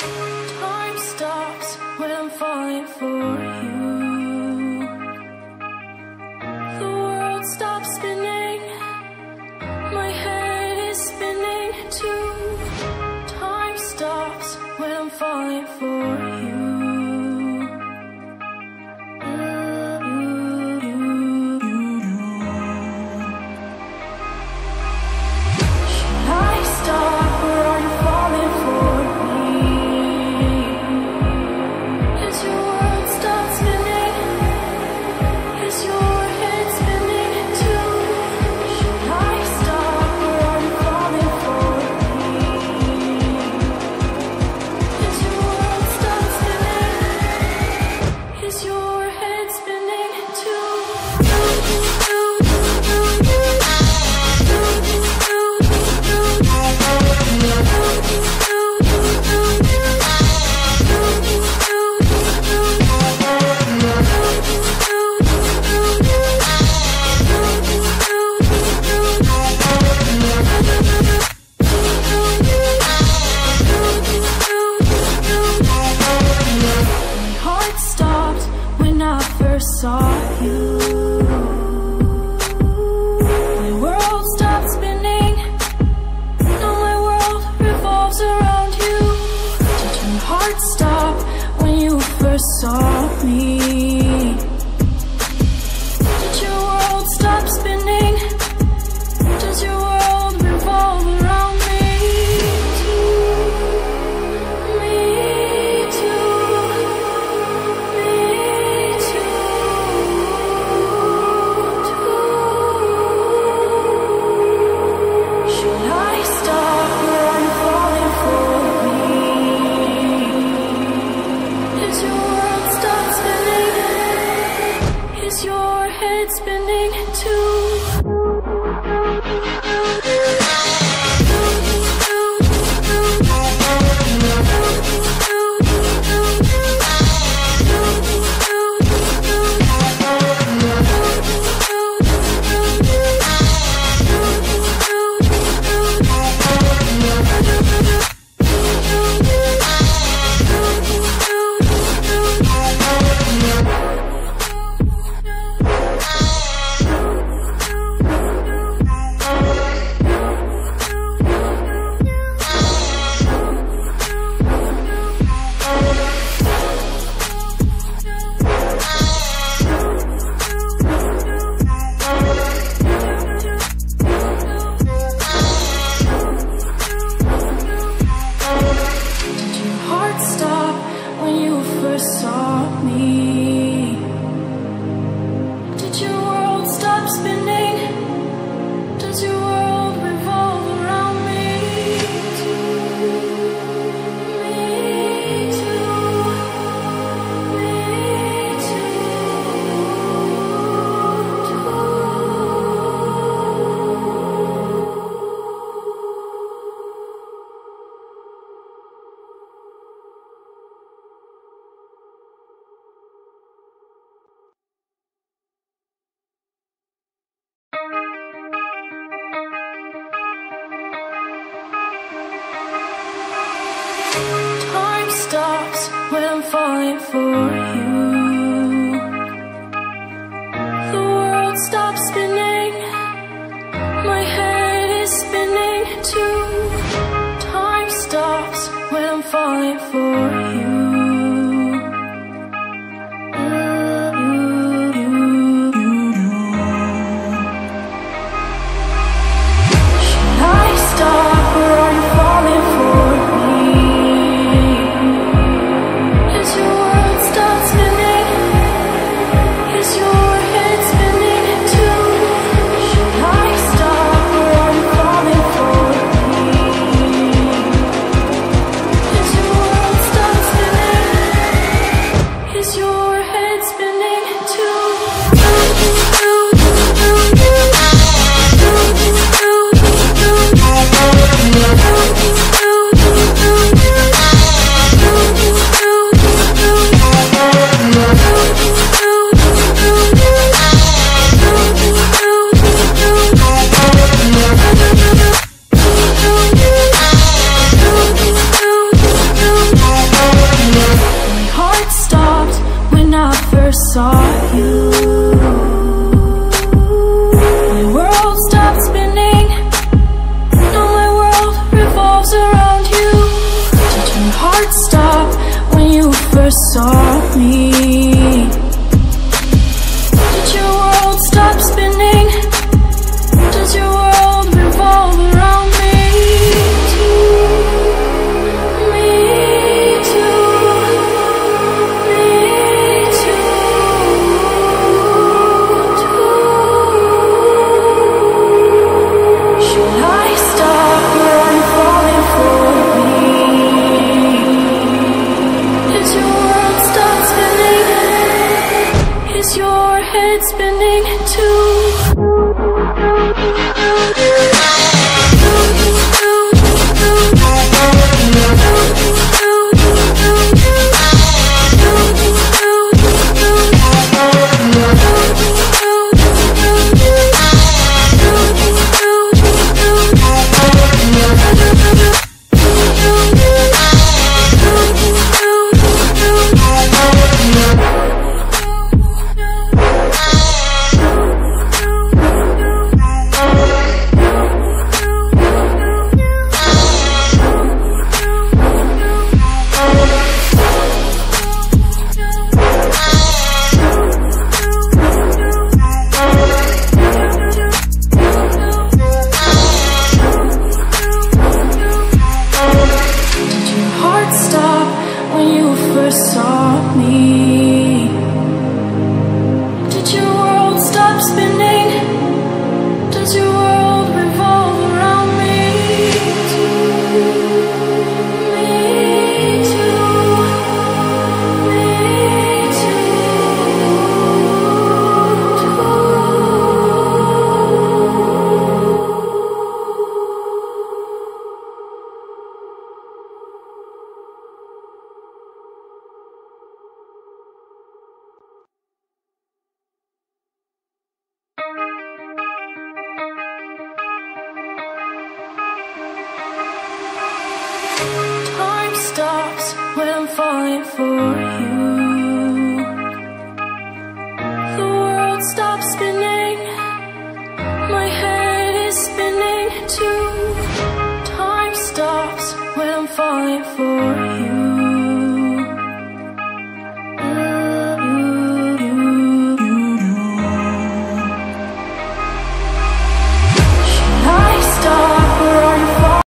Time stops when I'm falling for you. The world stops spinning, my head is spinning too. Time stops when I'm falling for you. Saw you. My world stopped spinning. Now my world revolves around you. Did your heart stop when you first saw me? Did your world stop spinning? Does your world revolve around me? Stops when I'm falling for you. The world stops spinning, my head is spinning too. Time stops when I'm falling for you. Your world stops. drops when I'm falling for